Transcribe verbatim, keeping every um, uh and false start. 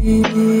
बांसुरी।